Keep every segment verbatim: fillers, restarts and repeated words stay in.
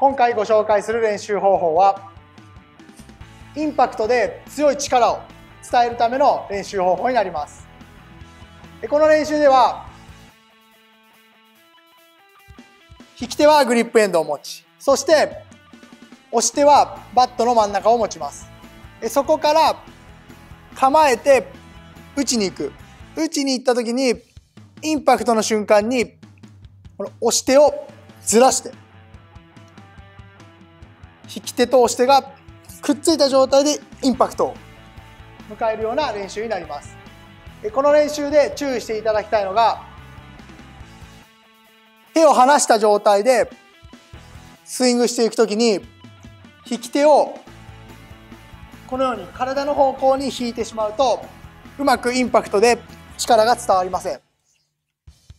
今回ご紹介する練習方法は、インパクトで強い力を伝えるための練習方法になります。この練習では、引き手はグリップエンドを持ち、そして押し手はバットの真ん中を持ちます。そこから構えて打ちに行く。打ちに行った時に、インパクトの瞬間にこの押し手をずらして、引き手と押し手がくっついた状態でインパクトを迎えるような練習になります。この練習で注意していただきたいのが、手を離した状態でスイングしていくときに、引き手をこのように体の方向に引いてしまうと、うまくインパクトで力が伝わりません。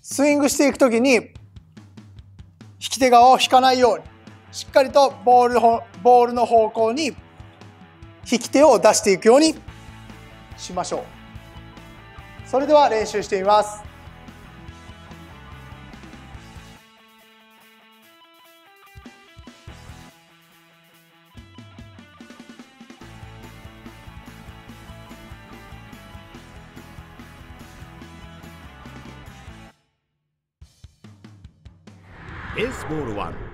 スイングしていくときに、引き手側を引かないように、しっかりとボールの、ボールの方向に引き手を出していくようにしましょう。それでは練習してみます。Baseball One